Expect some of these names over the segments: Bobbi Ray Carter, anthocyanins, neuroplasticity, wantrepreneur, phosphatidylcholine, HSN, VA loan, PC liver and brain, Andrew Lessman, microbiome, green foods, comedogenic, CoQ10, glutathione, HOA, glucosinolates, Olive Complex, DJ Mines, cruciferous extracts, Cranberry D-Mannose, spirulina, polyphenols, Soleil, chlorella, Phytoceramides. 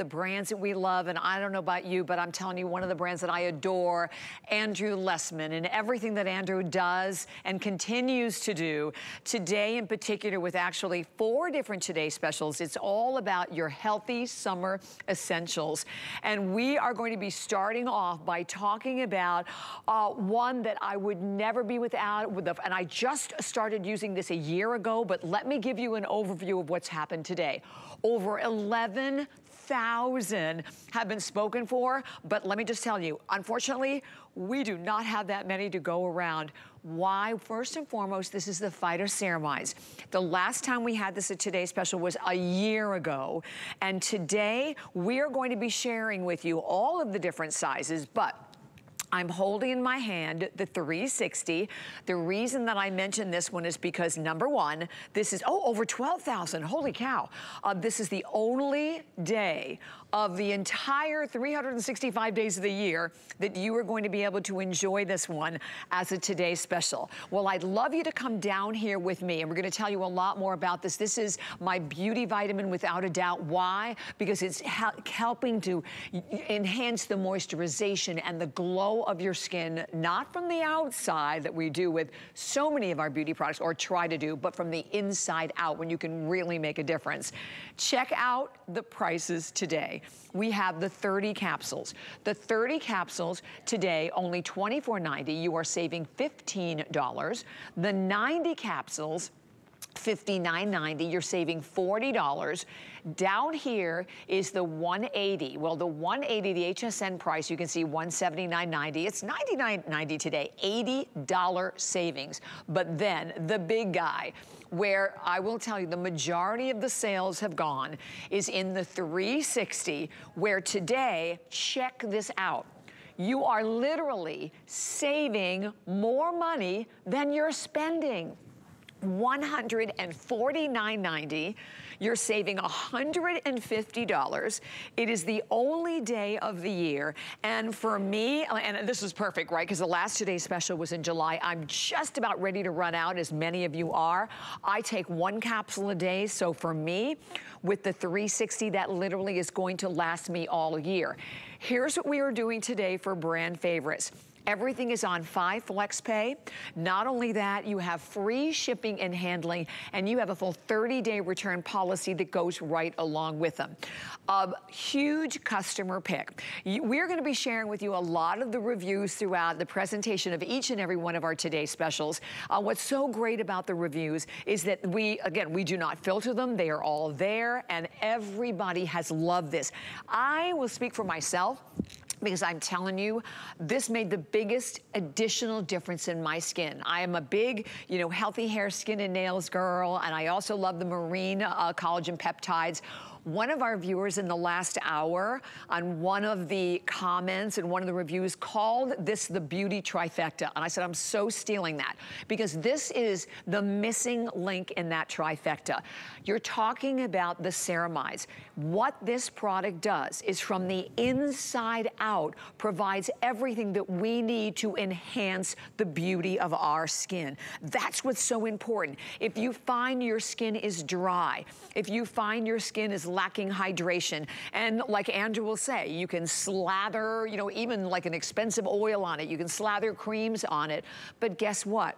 the brands that we love, and I don't know about you, but I'm telling you, one of the brands that I adore, Andrew Lessman, and everything that Andrew does and continues to do today in particular with actually 4 different Today Specials. It's all about your healthy summer essentials. And we are going to be starting off by talking about one that I would never be without, and I just started using this a year ago, but let me give you an overview of what's happened today. Over 11,000 have been spoken for, but let me just tell you, unfortunately, we do not have that many to go around. Why? First and foremost, this is the phytoceramides. The last time we had this at Today's Special was a year ago, and today we are going to be sharing with you all of the different sizes, but I'm holding in my hand the 360. The reason that I mention this one is because, number one, this is, over 12,000, holy cow. This is the only day of the entire 365 days of the year that you are going to be able to enjoy this one as a Today Special. Well, I'd love you to come down here with me, and we're gonna tell you a lot more about this. This is my beauty vitamin without a doubt. Why? Because it's helping to enhance the moisturization and the glow of your skin, not from the outside that we do with so many of our beauty products, or try to do, but from the inside out, when you can really make a difference. Check out the prices today. We have the 30 capsules. The 30 capsules today, only $24.90. You are saving $15. The 90 capsules, $59.90, you're saving $40. Down here is the 180. Well, the 180, the HSN price, you can see $179.90. It's $99.90 today, $80 savings. But then the big guy, where I will tell you the majority of the sales have gone, is in the 360, where today, check this out, you are literally saving more money than you're spending. $149.90, you're saving $150. It is the only day of the year. And for me, and this is perfect, right? Because the last Today's Special was in July. I'm just about ready to run out, as many of you are. I take 1 capsule a day. So for me, with the 360, that literally is going to last me all year. Here's what we are doing today for brand favorites. Everything is on 5 flex pay. Not only that, you have free shipping and handling, and you have a full 30-day return policy that goes right along with them. A huge customer pick. We're gonna be sharing with you a lot of the reviews throughout the presentation of each and every one of our Today Specials. What's so great about the reviews is that we do not filter them. They are all there, and everybody has loved this. I will speak for myself, because I'm telling you, this made the biggest additional difference in my skin. I am a big, healthy hair, skin, and nails girl, and I also love the marine collagen peptides. One of our viewers in the last hour, on one of the comments and one of the reviews, called this the beauty trifecta. And I said, I'm so stealing that, because this is the missing link in that trifecta. You're talking about the ceramides. What this product does is, from the inside out, provides everything that we need to enhance the beauty of our skin. That's what's so important. If you find your skin is dry, if you find your skin is lacking hydration, and like Andrew will say, you can slather, even like an expensive oil on it, you can slather creams on it, but guess what?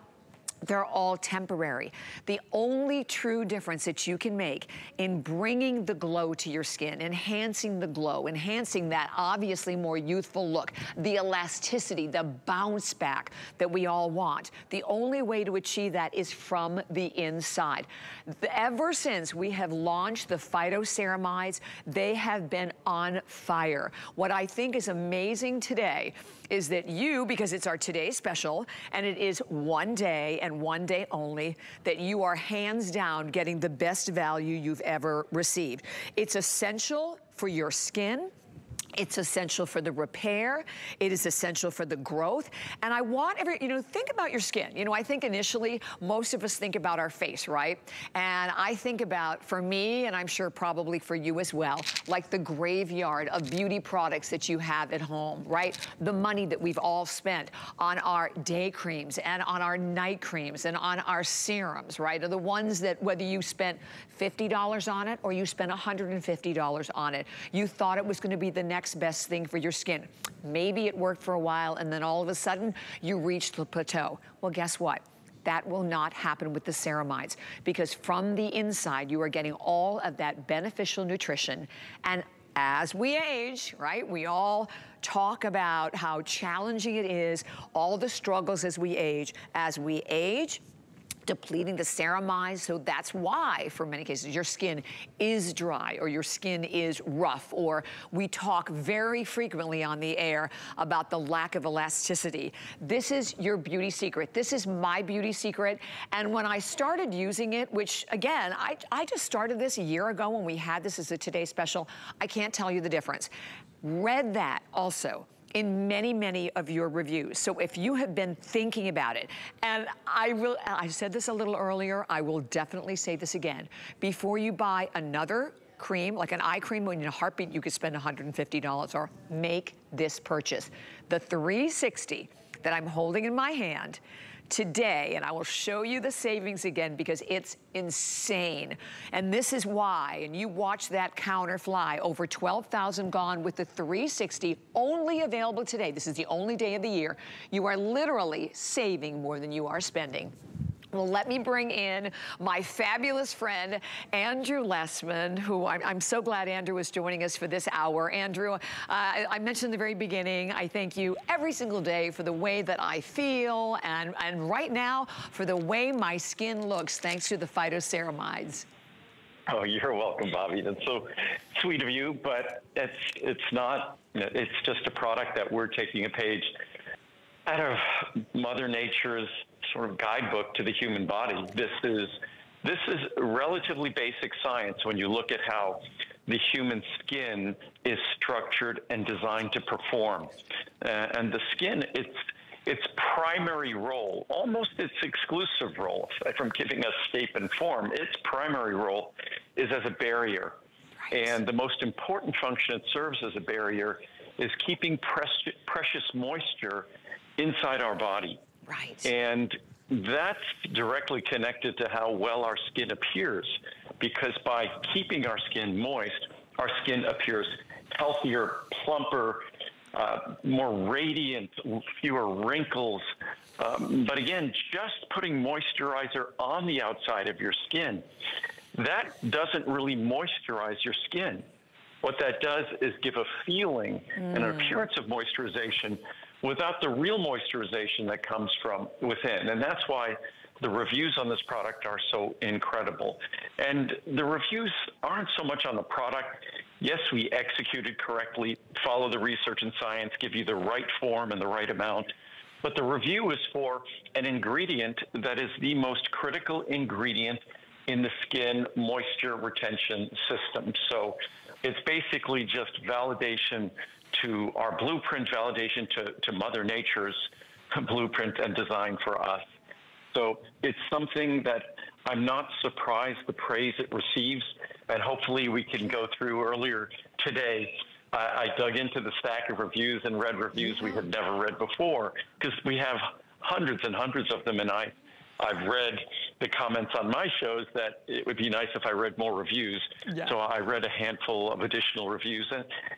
They're all temporary. The only true difference that you can make in bringing the glow to your skin, enhancing the glow, enhancing that obviously more youthful look, the elasticity, the bounce back that we all want. The only way to achieve that is from the inside. Ever since we have launched the phytoceramides, they have been on fire. What I think is amazing today is that you, because it's our Today Special, and it is one day and one day only, that you are hands down getting the best value you've ever received. It's essential for your skin, It's essential for the repair. It is essential for the growth. And I want think about your skin. I think initially, most of us think about our face, right? And I think about, for me, and I'm sure probably for you as well, like the graveyard of beauty products that you have at home, right? The money that we've all spent on our day creams and on our night creams and on our serums, right? Are the ones that whether you spent $50 on it or you spent $150 on it, you thought it was gonna be the next best thing for your skin. Maybe it worked for a while and then all of a sudden you reached the plateau. Well, guess what? That will not happen with the ceramides, because from the inside you are getting all of that beneficial nutrition. And as we age, right, we all talk about how challenging it is, all the struggles as we age. As we age, depleting the ceramides, so that's why, for many cases, your skin is dry or your skin is rough, or we talk very frequently on the air about the lack of elasticity. This is your beauty secret. This is my beauty secret. And when I started using it, which again, I just started this a year ago when we had this as a Today Special, I can't tell you the difference. Read that also in many, many of your reviews. So if you have been thinking about it, and I said this a little earlier, I will definitely say this again, before you buy another cream, like an eye cream, when in a heartbeat you could spend $150, or make this purchase. The 360 that I'm holding in my hand today, and I will show you the savings again because it's insane. And this is why, and you watch that counter fly, over 12,000 gone with the 360, only available today. This is the only day of the year. You are literally saving more than you are spending. Well, let me bring in my fabulous friend, Andrew Lessman, who I'm so glad Andrew is joining us for this hour. Andrew, I mentioned in the very beginning, I thank you every single day for the way that I feel, and right now for the way my skin looks, thanks to the phytoceramides. Oh, you're welcome, Bobbi. That's so sweet of you, but it's just a product that we're taking a page out of Mother Nature's sort of guidebook to the human body. This is relatively basic science when you look at how the human skin is structured and designed to perform. And the skin, its primary role, almost its exclusive role, aside from giving us shape and form, its primary role is as a barrier. Right. And the most important function it serves as a barrier is keeping precious moisture inside our body. Right. And that's directly connected to how well our skin appears, because by keeping our skin moist, our skin appears healthier, plumper, more radiant, fewer wrinkles. But again, just putting moisturizer on the outside of your skin, that doesn't really moisturize your skin. What that does is give a feeling and an appearance of moisturization without the real moisturization that comes from within. And that's why the reviews on this product are so incredible. And the reviews aren't so much on the product. Yes, we executed correctly, follow the research and science, give you the right form and the right amount. But the review is for an ingredient that is the most critical ingredient in the skin moisture retention system. So it's basically just validation to our blueprint, validation to Mother Nature's blueprint and design for us. So it's something that I'm not surprised the praise it receives, and hopefully we can go through. Earlier today, I dug into the stack of reviews and read reviews we had never read before, because we have hundreds and hundreds of them, and I've read the comments on my shows that it would be nice if I read more reviews. Yeah. So I read a handful of additional reviews,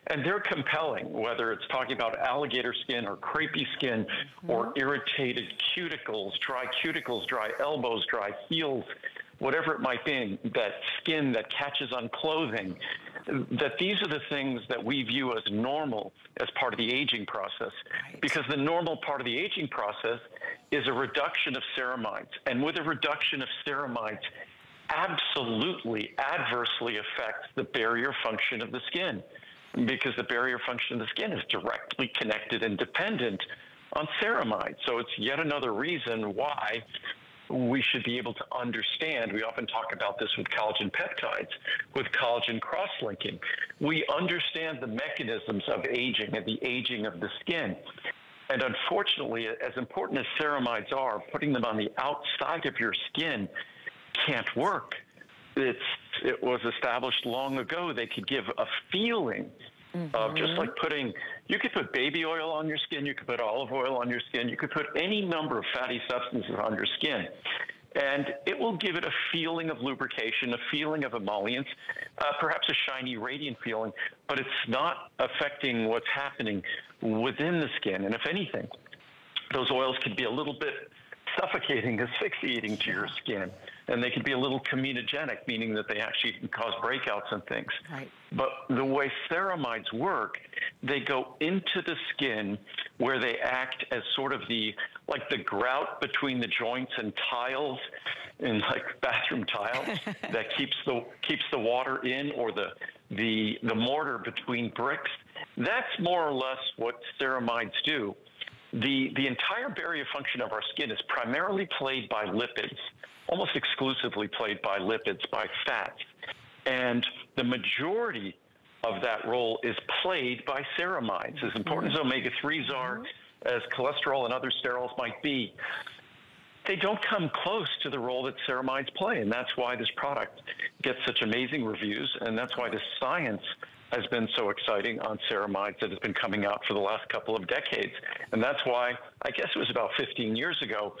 and they're compelling, whether it's talking about alligator skin or crepey skin or irritated cuticles, dry elbows, dry heels, whatever it might be, that skin that catches on clothing, that these are the things that we view as normal as part of the aging process. Right. Because the normal part of the aging process is a reduction of ceramides. And with a reduction of ceramides, absolutely adversely affects the barrier function of the skin, because the barrier function of the skin is directly connected and dependent on ceramides. So it's yet another reason why we should be able to understand. We often talk about this with collagen peptides, with collagen cross-linking. We understand the mechanisms of aging and the aging of the skin. And unfortunately, as important as ceramides are, putting them on the outside of your skin can't work. It was established long ago. They could give a feeling of just like putting, you could put baby oil on your skin, you could put olive oil on your skin, you could put any number of fatty substances on your skin. And it will give it a feeling of lubrication, a feeling of emollients, perhaps a shiny, radiant feeling, but it's not affecting what's happening within the skin. And if anything, those oils could be a little bit suffocating, asphyxiating to your skin. And they could be a little comedogenic, meaning that they actually can cause breakouts and things. Right. But the way ceramides work, they go into the skin where they act as sort of like the grout between the joints and tiles, and like bathroom tiles that keeps the water in, or the mortar between bricks. That's more or less what ceramides do. The entire barrier function of our skin is primarily played by lipids, almost exclusively played by lipids, by fats. And the majority of that role is played by ceramides. As important as omega-3s are, as cholesterol and other sterols might be, they don't come close to the role that ceramides play. And that's why this product gets such amazing reviews. And that's why the science has been so exciting on ceramides that has been coming out for the last couple of decades. And that's why, I guess it was about 15 years ago,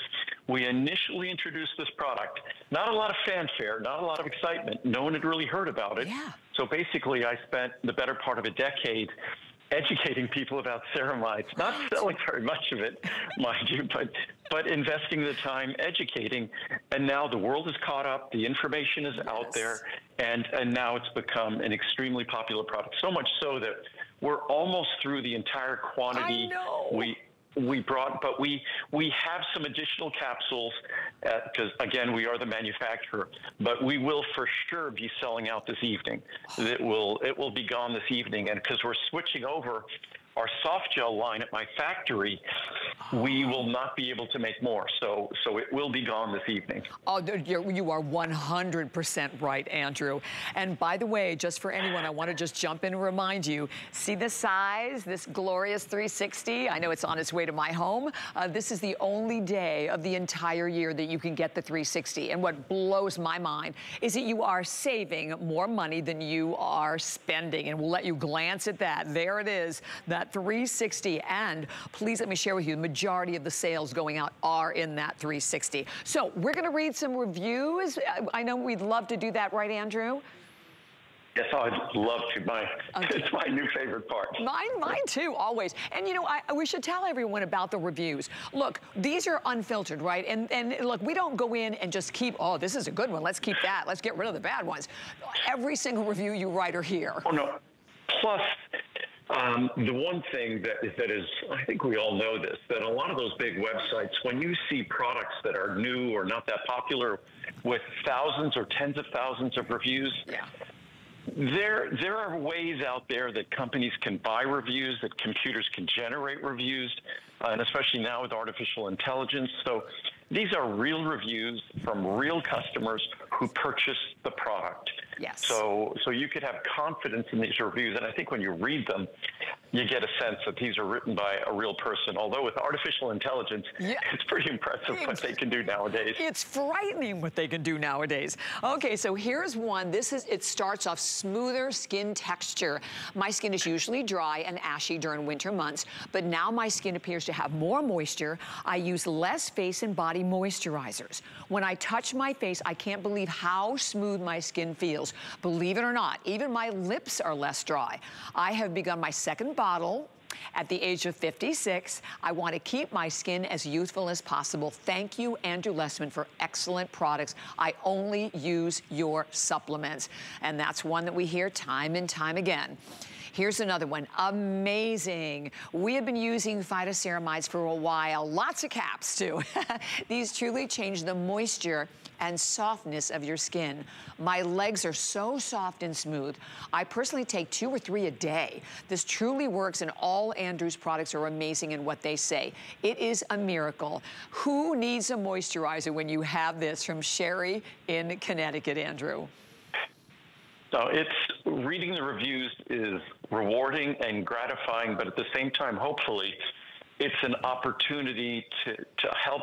we initially introduced this product. Not a lot of fanfare, not a lot of excitement. No one had really heard about it. Yeah. So basically, I spent the better part of a decade educating people about ceramides, not selling very much of it, mind you, but investing the time educating. And now the world is caught up, the information is out there, and now it's become an extremely popular product, so much so that we're almost through the entire quantity we brought, but we have some additional capsules because, again, we are the manufacturer, but we will for sure be selling out this evening. It will be gone this evening, and because we're switching over our soft gel line at my factory, we will not be able to make more, so it will be gone this evening. Oh, you are 100% right, Andrew. And by the way, just for anyone, I want to just jump in and remind you, see the size, this glorious 360? I know it's on its way to my home. This is the only day of the entire year that you can get the 360. And what blows my mind is that you are saving more money than you are spending. And we'll let you glance at that. There it is, that 360. And please let me share with you, the majority of the sales going out are in that 360. So we're going to read some reviews. I know we'd love to do that, right, Andrew? Yes, I'd love to. It's my new favorite part. Mine too, always. And you know, we should tell everyone about the reviews. Look, these are unfiltered, right? And look, we don't go in and just keep, oh, this is a good one, let's keep that, let's get rid of the bad ones. Every single review you write are here. Oh, no. Plus, the one thing that is, I think we all know this, that a lot of those big websites, when you see products that are new or not that popular with thousands or tens of thousands of reviews, there are ways out there that companies can buy reviews, that computers can generate reviews, and especially now with artificial intelligence. So these are real reviews from real customers who purchased the product. Yes. So you could have confidence in these reviews, and I think when you read them, you get a sense that these are written by a real person. Although with artificial intelligence, it's pretty impressive what they can do nowadays. It's frightening what they can do nowadays. Okay, so here's one. It starts off smoother skin texture. My skin is usually dry and ashy during winter months, but now my skin appears to have more moisture. I use less face and body moisturizers. When I touch my face, I can't believe how smooth my skin feels. Believe it or not, even my lips are less dry. I have begun my second bottle at the age of 56. I want to keep my skin as youthful as possible. Thank you, Andrew Lessman, for excellent products. I only use your supplements. And that's one that we hear time and time again. Here's another one, amazing. We have been using phytoceramides for a while, lots of caps too. These truly change the moisture and softness of your skin. My legs are so soft and smooth. I personally take 2 or 3 a day. This truly works, and all Andrew's products are amazing in what they say. It is a miracle. Who needs a moisturizer when you have this? From Sherry in Connecticut, Andrew. So it's, reading the reviews is rewarding and gratifying, but at the same time, hopefully, it's an opportunity to help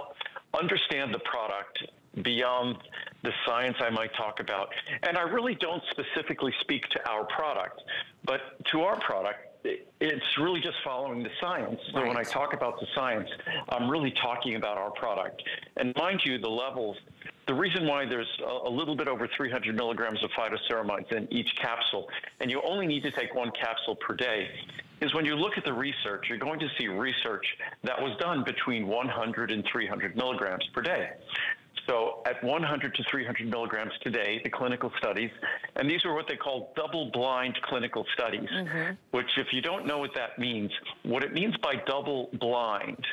understand the product beyond the science I might talk about. And I really don't specifically speak to our product, but to our product, it's really just following the science. So right. When I talk about the science, I'm really talking about our product. And mind you, the levels, the reason why there's a little bit over 300 milligrams of phytoceramides in each capsule, and you only need to take 1 capsule per day, is when you look at the research, you're going to see research that was done between 100 and 300 milligrams per day. So at 100 to 300 milligrams today, the clinical studies, and these are what they call double-blind clinical studies, which if you don't know what that means, what it means by double-blind,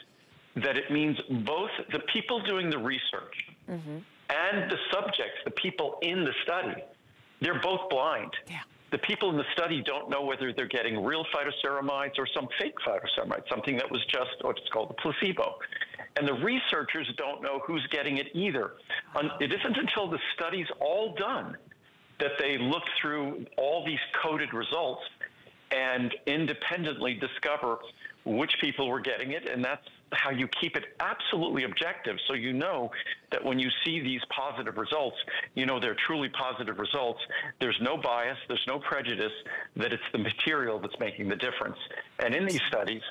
that it means both the people doing the research and the subjects, the people in the study, they're both blind. Yeah. The people in the study don't know whether they're getting real phytoceramides or some fake phytoceramide, something that was just what's called a placebo. And the researchers don't know who's getting it either. It isn't until the study's all done that they look through all these coded results and independently discover which people were getting it, and that's how you keep it absolutely objective, so you know that when you see these positive results, you know they're truly positive results. There's no bias, there's no prejudice, that it's the material that's making the difference. And in these studies,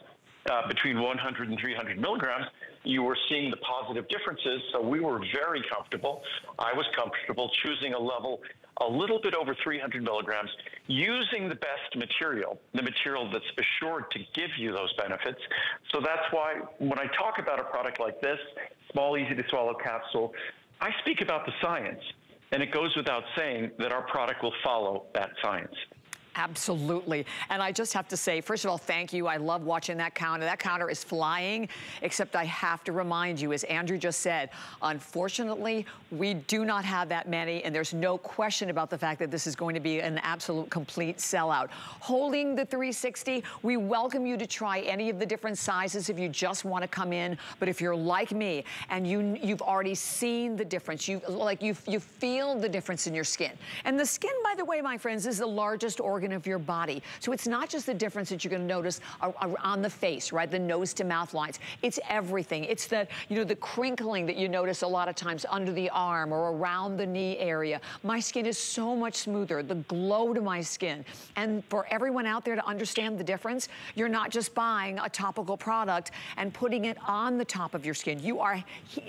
between 100 and 300 milligrams, you were seeing the positive differences, so we were very comfortable. I was comfortable choosing a level a little bit over 300 milligrams, using the best material, the material that's assured to give you those benefits. So that's why when I talk about a product like this, small, easy-to-swallow capsule, I speak about the science, and it goes without saying that our product will follow that science. Absolutely. And I just have to say, first of all, thank you. I love watching that counter. That counter is flying, except I have to remind you, as Andrew just said, unfortunately, we do not have that many, and there's no question about the fact that this is going to be an absolute complete sellout. Holding the 360, we welcome you to try any of the different sizes if you just want to come in, but if you're like me, and you've already seen the difference, you feel the difference in your skin. And the skin, by the way, my friends, is the largest organ of your body. So it's not just the difference that you're going to notice on the face, right? The nose to mouth lines. It's everything. It's the, you know, the crinkling that you notice a lot of times under the arm or around the knee area. My skin is so much smoother, the glow to my skin. And for everyone out there to understand the difference, you're not just buying a topical product and putting it on the top of your skin. You are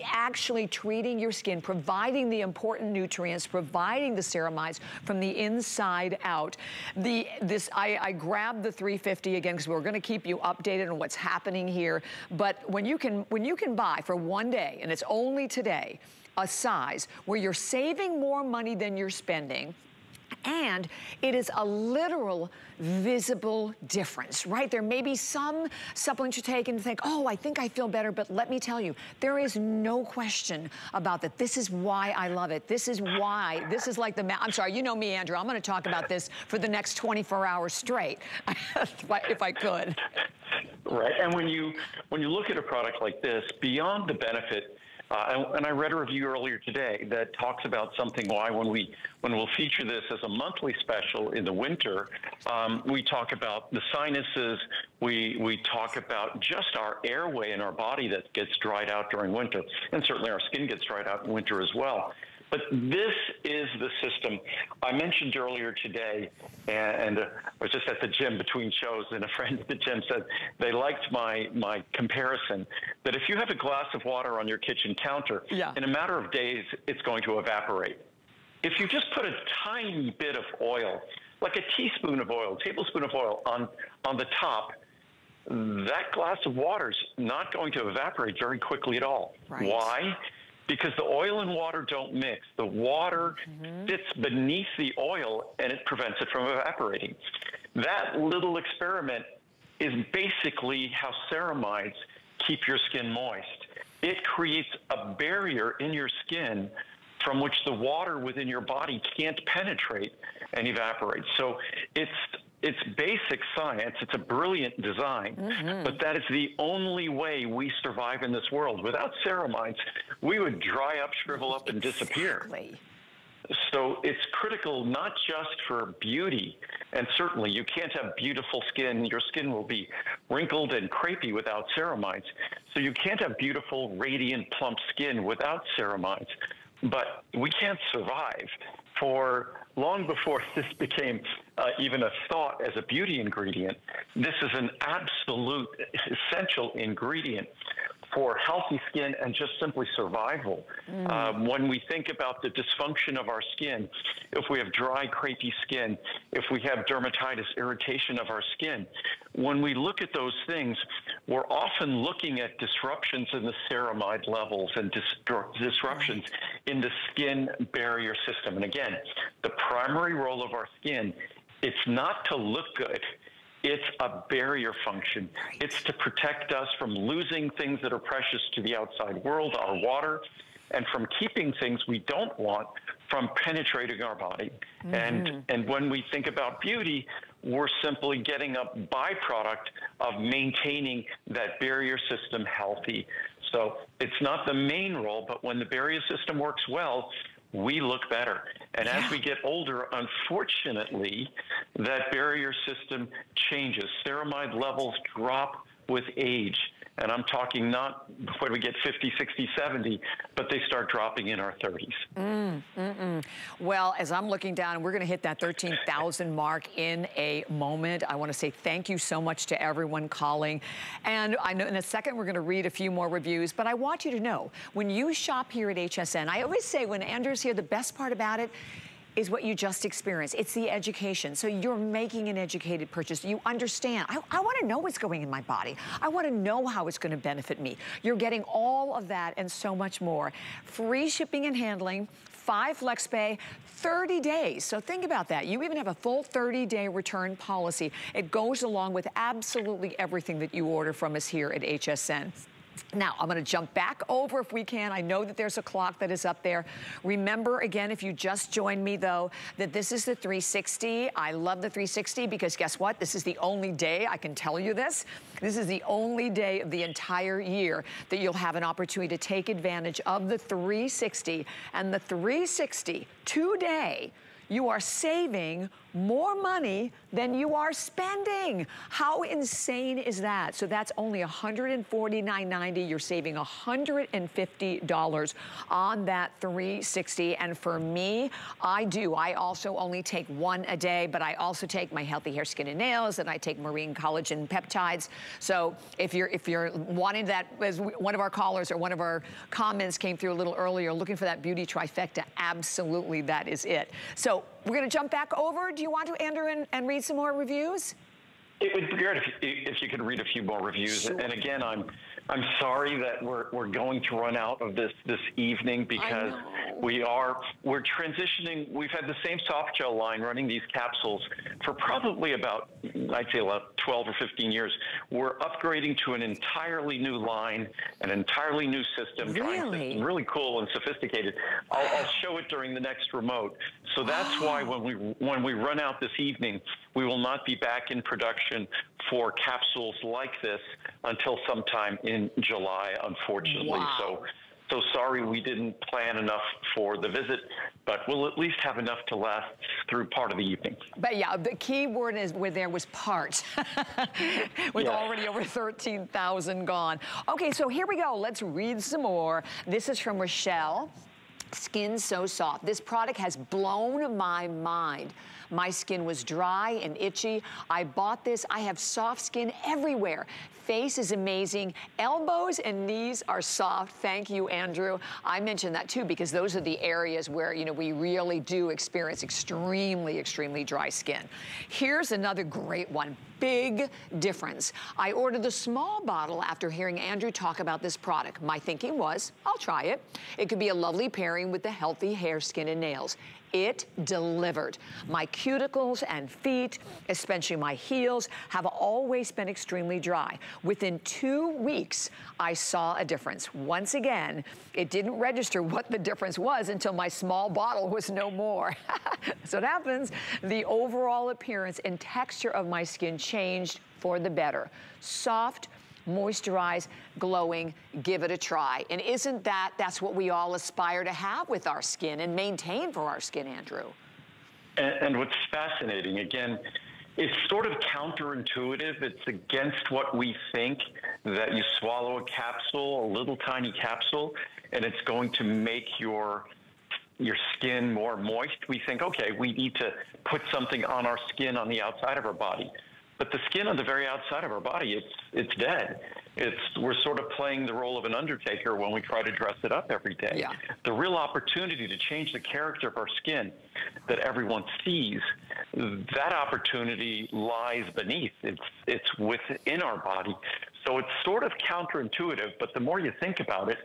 actually treating your skin, providing the important nutrients, providing the ceramides from the inside out. I grabbed the 350 again because we're going to keep you updated on what's happening here. But when you can buy for one day, and it's only today, a size where you're saving more money than you're spending, and it is a literal visible difference, right? There may be some supplements you take and think, oh, I think I feel better, but let me tell you, there is no question about that. This is why I love it. This is why, this is like the, I'm sorry, you know me, Andrew, I'm gonna talk about this for the next 24 hours straight, if I could. Right, and when you look at a product like this, beyond the benefit, and I read a review earlier today that talks about something why when we'll feature this as a monthly special in the winter, we talk about the sinuses, we talk about just our airway in our body that gets dried out during winter, and certainly our skin gets dried out in winter as well. But this is the system. I mentioned earlier today, and I was just at the gym between shows, and a friend at the gym said they liked my comparison, that if you have a glass of water on your kitchen counter, in a matter of days, it's going to evaporate. If you just put a tiny bit of oil, like a teaspoon of oil, tablespoon of oil on the top, that glass of water's not going to evaporate very quickly at all. Right. Why? Because the oil and water don't mix. The water sits beneath the oil, and it prevents it from evaporating. That little experiment is basically how ceramides keep your skin moist. It creates a barrier in your skin from which the water within your body can't penetrate and evaporate. So it's basic science. It's a brilliant design, but that is the only way we survive in this world. Without ceramides, we would dry up, shrivel up, and disappear. So it's critical not just for beauty, and certainly you can't have beautiful skin. Your skin will be wrinkled and crepey without ceramides. So you can't have beautiful, radiant, plump skin without ceramides. But we can't survive. For long before this became even a thought as a beauty ingredient, this is an absolute essential ingredient for healthy skin and just simply survival. When we think about the dysfunction of our skin, if we have dry, crepey skin, if we have dermatitis, irritation of our skin, when we look at those things, we're often looking at disruptions in the ceramide levels and disruptions in the skin barrier system. And again, the primary role of our skin, it's not to look good. It's a barrier function. It's to protect us from losing things that are precious to the outside world, our water, and from keeping things we don't want from penetrating our body. And when we think about beauty, we're simply getting a byproduct of maintaining that barrier system healthy. So it's not the main role, but when the barrier system works well, we look better. And as we get older, unfortunately, that barrier system changes. Ceramide levels drop with age. And I'm talking not when we get 50, 60, 70, but they start dropping in our 30s. Well, as I'm looking down, and we're going to hit that 13,000 mark in a moment, I want to say thank you so much to everyone calling. And I know in a second we're going to read a few more reviews, but I want you to know, when you shop here at HSN, I always say when Andrew's here, the best part about it is what you just experienced. It's the education. So you're making an educated purchase. You understand. I want to know what's going in my body. I want to know how it's going to benefit me. You're getting all of that and so much more. Free shipping and handling, 5 FlexPay, 30 days. So think about that. You even have a full 30-day return policy. It goes along with absolutely everything that you order from us here at HSN. Now, I'm going to jump back over if we can. I know that there's a clock that is up there. Remember, again, if you just joined me, though, that this is the 360. I love the 360 because guess what? This is the only day I can tell you this. This is the only day of the entire year that you'll have an opportunity to take advantage of the 360. And the 360 today, you are saving more money than you are spending. How insane is that? So that's only $149.90. You're saving $150 on that 360. And for me, I also only take one a day, but I also take my Healthy Hair, Skin and Nails, and I take marine collagen peptides. So if you're wanting that, as one of our callers or one of our comments came through a little earlier, looking for that beauty trifecta, absolutely that is it. So we're going to jump back over. Do you want to, Andrew, and read some more reviews? It would be great if you could read a few more reviews. Sure. And again, I'm sorry that we're going to run out of this evening because we're transitioning. We've had the same soft gel line running these capsules for probably about, I'd say about 12 or 15 years. We're upgrading to an entirely new line, an entirely new system. Really? Really cool and sophisticated. I'll show it during the next remote. So that's why when we run out this evening, we will not be back in production for capsules like this until sometime in July, unfortunately. So sorry we didn't plan enough for the visit, but we'll at least have enough to last through part of the evening. But yeah, the key word is where there was part. With already over 13,000 gone. Okay, so here we go. Let's read some more. This is from Rochelle. Skin so soft. This product has blown my mind. My skin was dry and itchy. I bought this. I have soft skin everywhere. Face is amazing. Elbows and knees are soft. Thank you, Andrew. I mentioned that too because those are the areas where, you know, we really do experience extremely, extremely dry skin. Here's another great one. Big difference. I ordered the small bottle after hearing Andrew talk about this product. My thinking was, I'll try it. It could be a lovely pairing with the Healthy Hair, Skin and Nails. it delivered. My cuticles and feet, especially my heels, have always been extremely dry. Within 2 weeks, I saw a difference. Once again, it didn't register what the difference was until my small bottle was no more. So it happens. The overall appearance and texture of my skin changed for the better. Soft, moisturize, glowing, give it a try. And isn't that, that's what we all aspire to have with our skin and maintain for our skin, Andrew. And what's fascinating, again, it's sort of counterintuitive. It's against what we think, that you swallow a capsule, a little tiny capsule, and it's going to make your skin more moist. We think, okay, we need to put something on our skin on the outside of our body. But the skin on the very outside of our body, it's dead. We're sort of playing the role of an undertaker when we try to dress it up every day. Yeah. The real opportunity to change the character of our skin that everyone sees, that opportunity lies beneath. It's within our body. So it's sort of counterintuitive, but the more you think about it,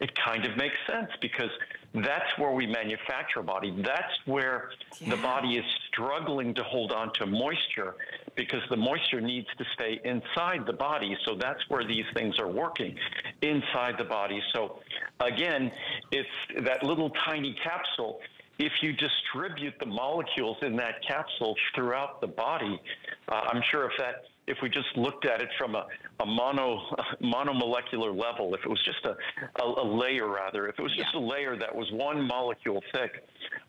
it kind of makes sense, because that's where we manufacture body. That's where the body is struggling to hold on to moisture, because the moisture needs to stay inside the body. So that's where these things are working, inside the body. So again, it's that little tiny capsule. If you distribute the molecules in that capsule throughout the body, I'm sure if we just looked at it from a monomolecular level, if it was just a layer that was one molecule thick,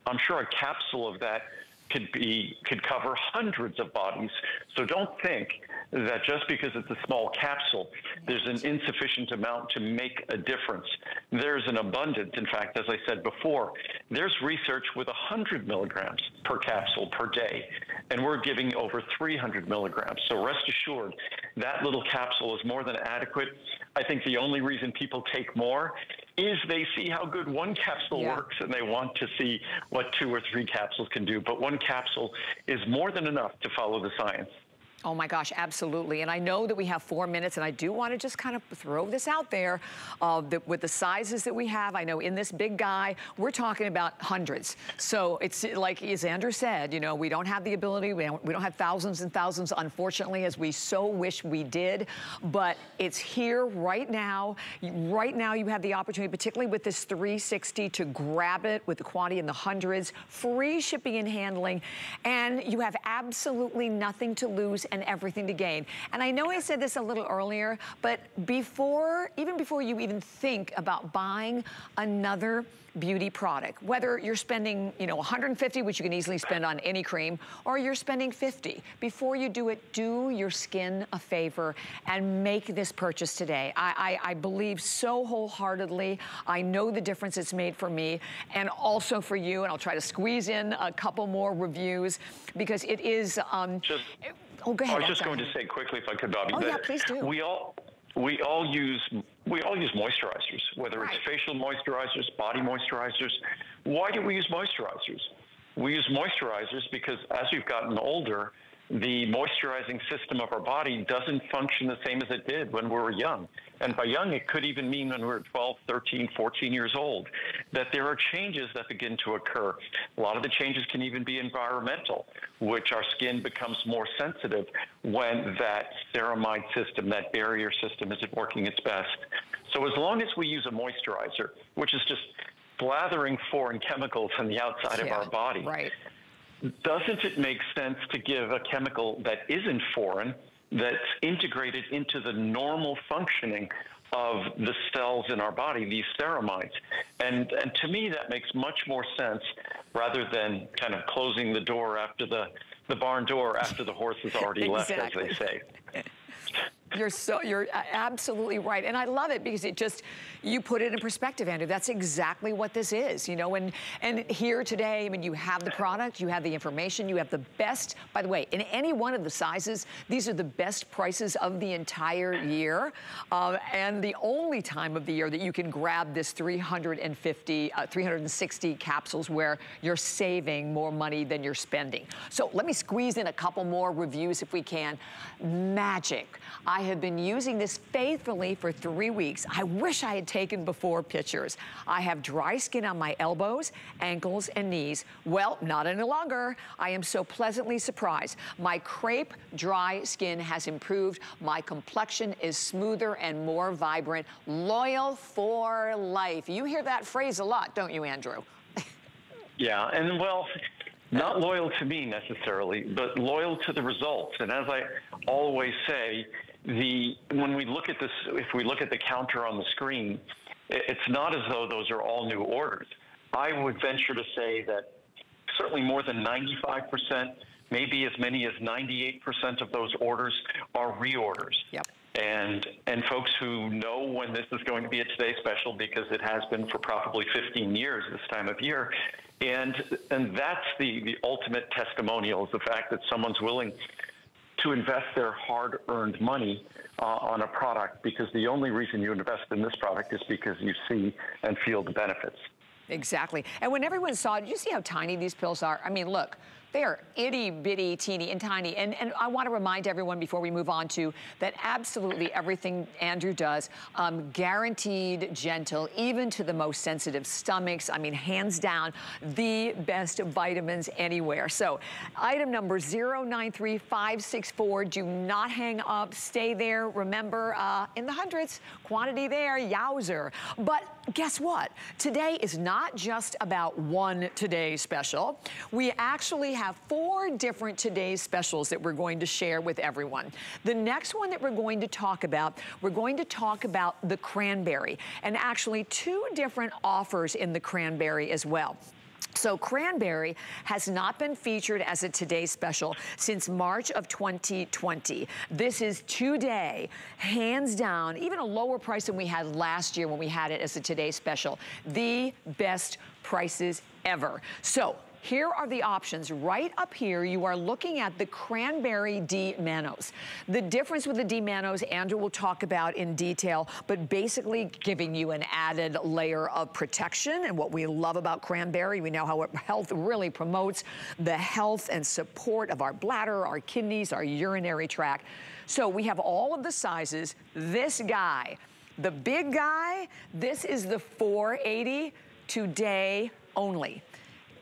I'm sure a capsule of that could cover hundreds of bodies. So don't think that just because it's a small capsule, there's an insufficient amount to make a difference. There's an abundance. In fact, as I said before, there's research with 100 milligrams per capsule per day, and we're giving over 300 milligrams. So rest assured, that little capsule is more than adequate. I think the only reason people take more is they see how good one capsule works, and they want to see what 2 or 3 capsules can do. But one capsule is more than enough to follow the science. Oh my gosh, absolutely. And I know that we have 4 minutes, and I do want to just kind of throw this out there with the sizes that we have. I know in this big guy, we're talking about hundreds. So it's like, as Andrew said, you know, we don't have the ability, we don't have thousands and thousands, unfortunately, as we so wish we did, but it's here right now. Right now you have the opportunity, particularly with this 360, to grab it with the quantity in the hundreds, free shipping and handling, and you have absolutely nothing to lose and everything to gain. And I know I said this a little earlier, but even before you even think about buying another beauty product, whether you're spending, you know, $150, which you can easily spend on any cream, or you're spending $50, before you do it, do your skin a favor and make this purchase today. I believe so wholeheartedly. I know the difference it's made for me and also for you, and I'll try to squeeze in a couple more reviews, because it is... Oh, go ahead. I was just going to say quickly, if I could, Bobbi. Oh, yeah, please do. We all use moisturizers, whether it's facial moisturizers, body moisturizers. Why do we use moisturizers? We use moisturizers because as we've gotten older, the moisturizing system of our body doesn't function the same as it did when we were young. And by young, it could even mean when we were 12, 13, 14 years old, that there are changes that begin to occur. A lot of the changes can even be environmental, which our skin becomes more sensitive when that ceramide system, that barrier system, isn't working its best. So as long as we use a moisturizer, which is just blathering foreign chemicals on the outside of our body, doesn't it make sense to give a chemical that isn't foreign, that's integrated into the normal functioning of the cells in our body, these ceramides? And to me, that makes much more sense, rather than kind of closing the door after the barn door after the horse has already left, as they say. You're absolutely right. And I love it, because it just, you put it in perspective, Andrew. That's exactly what this is, you know, and here today, I mean, you have the product, you have the information, you have the best, by the way, in any one of the sizes, these are the best prices of the entire year. And the only time of the year that you can grab this 360 capsules, where you're saving more money than you're spending. So let me squeeze in a couple more reviews if we can. Magic. I have been using this faithfully for 3 weeks. I wish I had taken before pictures. I have dry skin on my elbows, ankles, and knees. Well, not any longer. I am so pleasantly surprised. My crepe dry skin has improved. My complexion is smoother and more vibrant. Loyal for life. You hear that phrase a lot, don't you, Andrew? Yeah, and well, not loyal to me necessarily, but loyal to the results. And as I always say, when we look at this, if we look at the counter on the screen, it's not as though those are all new orders. I would venture to say that certainly more than 95%, maybe as many as 98% of those orders are reorders. Yep. And folks who know when this is going to be a Today Special, because it has been for probably 15 years this time of year. And that's the ultimate testimonial, is the fact that someone's willing to invest their hard-earned money on a product, because the only reason you invest in this product is because you see and feel the benefits. Exactly. And when everyone saw it, did you see how tiny these pills are? I mean, look. They are itty bitty, teeny and tiny. And I want to remind everyone before we move on to that absolutely everything Andrew does, guaranteed gentle, even to the most sensitive stomachs. I mean, hands down, the best vitamins anywhere. So item number 093564, do not hang up, stay there. Remember, in the hundreds, quantity there, yowzer. But guess what? Today is not just about one Today Special. We actually have 4 different Today's Specials that we're going to share with everyone. The next one that we're going to talk about the cranberry, and actually 2 different offers in the cranberry as well. So cranberry has not been featured as a Today Special since March of 2020. This is today, hands down, even a lower price than we had last year when we had it as a Today Special. The best prices ever. So here are the options. Right up here, you are looking at the Cranberry D-Mannose. The difference with the D-Mannose, Andrew will talk about in detail, but basically giving you an added layer of protection. And what we love about cranberry, we know how it really promotes the health and support of our bladder, our kidneys, our urinary tract. So we have all of the sizes. This guy, the big guy, this is the 480 today only.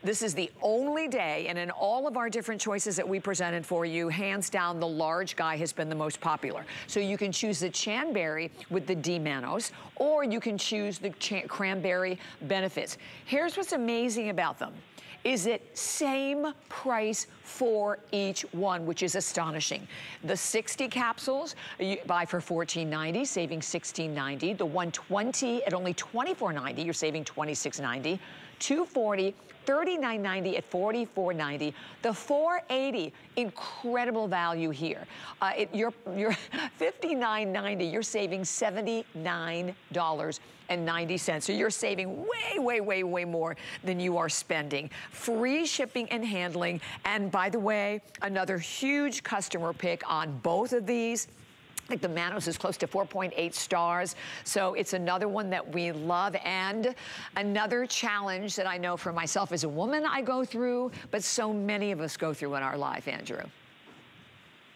This is the only day, and in all of our different choices that we presented for you, hands down, the large guy has been the most popular. So you can choose the Cranberry with the D-Mannose, or you can choose the Cranberry Benefits. Here's what's amazing about them. Is it same price for each one, which is astonishing. The 60 capsules you buy for $14.90, saving $16.90. The 120 at only $24.90, you're saving $26.90. 240, $39.90 at $44.90. The 480, incredible value here. You're $59.90, you're saving $79.90. So you're saving way, way, way, way more than you are spending. Free shipping and handling. And by the way, another huge customer pick on both of these. I think the Mannose is close to 4.8 stars, so it's another one that we love. And another challenge that I know for myself as a woman I go through, but so many of us go through in our life, Andrew.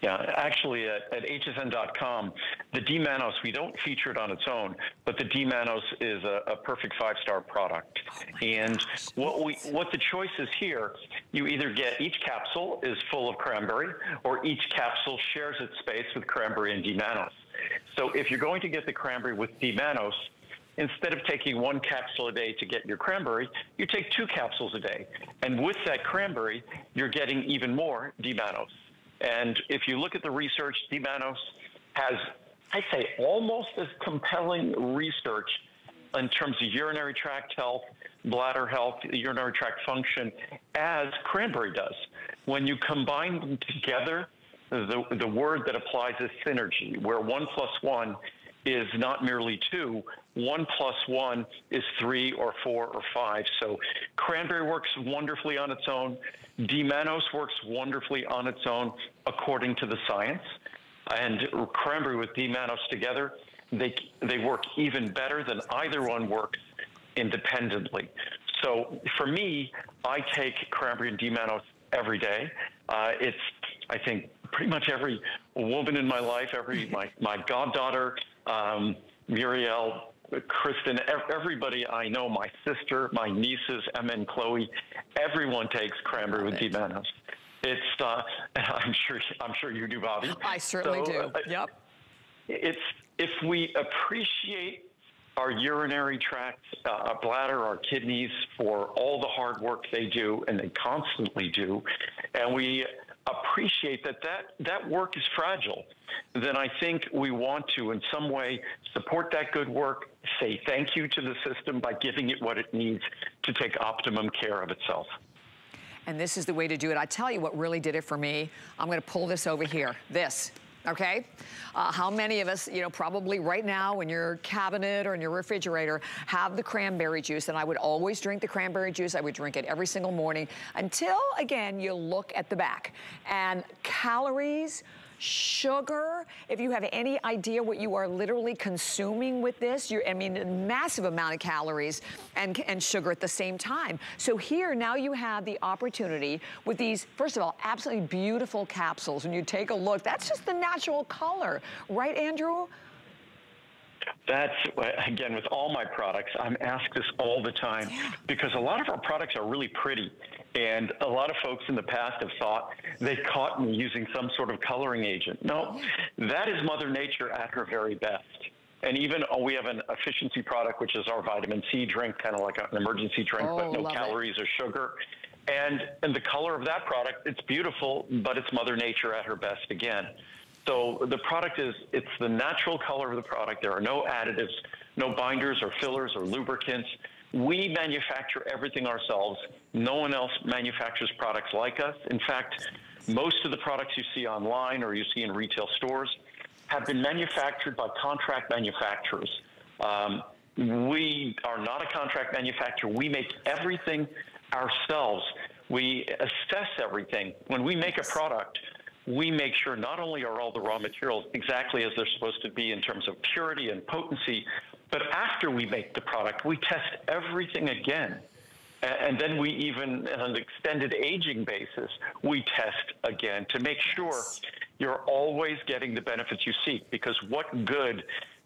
Yeah, actually at hsn.com, the D-Mannose, we don't feature it on its own, but the D-Mannose is a perfect 5-star product. Oh and gosh. What the choice is here, you either get each capsule is full of cranberry, or each capsule shares its space with cranberry and D-Mannose. So if you're going to get the cranberry with D-Mannose, instead of taking 1 capsule a day to get your cranberry, you take 2 capsules a day. And with that cranberry, you're getting even more D-Mannose. And if you look at the research, D-Mannose has, I'd say, almost as compelling research in terms of urinary tract health, bladder health, urinary tract function, as cranberry does. When you combine them together, the word that applies is synergy, where 1 plus 1 is not merely 2. 1 plus 1 is 3 or 4 or 5. So cranberry works wonderfully on its own. D-Mannose works wonderfully on its own according to the science. And cranberry with D-Mannose together, they work even better than either one works independently. So for me, I take cranberry and D-Mannose every day. It's, I think, pretty much every woman in my life, my goddaughter, Muriel, Kristen, everybody I know, my sister, my nieces, Emma and Chloe, everyone takes Cranberry D-Mannose. It's I'm sure you do, Bobbi. I certainly do. Yep. It's if we appreciate our urinary tract, our bladder, our kidneys for all the hard work they do, and they constantly do, and we appreciate that work is fragile, then I think we want to in some way support that good work, say thank you to the system by giving it what it needs to take optimum care of itself. And this is the way to do it. I tell you what really did it for me. I'm gonna pull this over here, this. Okay? How many of us, you know, probably right now in your cabinet or in your refrigerator have the cranberry juice, and I would always drink the cranberry juice. I would drink it every single morning until, again, you look at the back. And calories, sugar, if you have any idea what you are literally consuming with this, I mean, a massive amount of calories and sugar at the same time. So here, now you have the opportunity with these, first of all, absolutely beautiful capsules. When you take a look, that's just the natural color. Right, Andrew? That's, again, with all my products, I'm asked this all the time, because a lot of our products are really pretty. And a lot of folks in the past have thought they caught me using some sort of coloring agent. No, that is Mother Nature at her very best. And even we have an efficiency product, which is our vitamin C drink, kind of like an emergency drink, but no calories or sugar. And the color of that product, it's beautiful, but it's Mother Nature at her best again. So the product is, it's the natural color of the product. There are no additives, no binders or fillers or lubricants. We manufacture everything ourselves. No one else manufactures products like us. In fact, most of the products you see online or you see in retail stores have been manufactured by contract manufacturers. We are not a contract manufacturer. We make everything ourselves. We assess everything. When we make a product, we make sure not only are all the raw materials exactly as they're supposed to be in terms of purity and potency, but after we make the product, we test everything again. And then we even, on an extended aging basis, we test again to make sure you're always getting the benefits you seek, because what good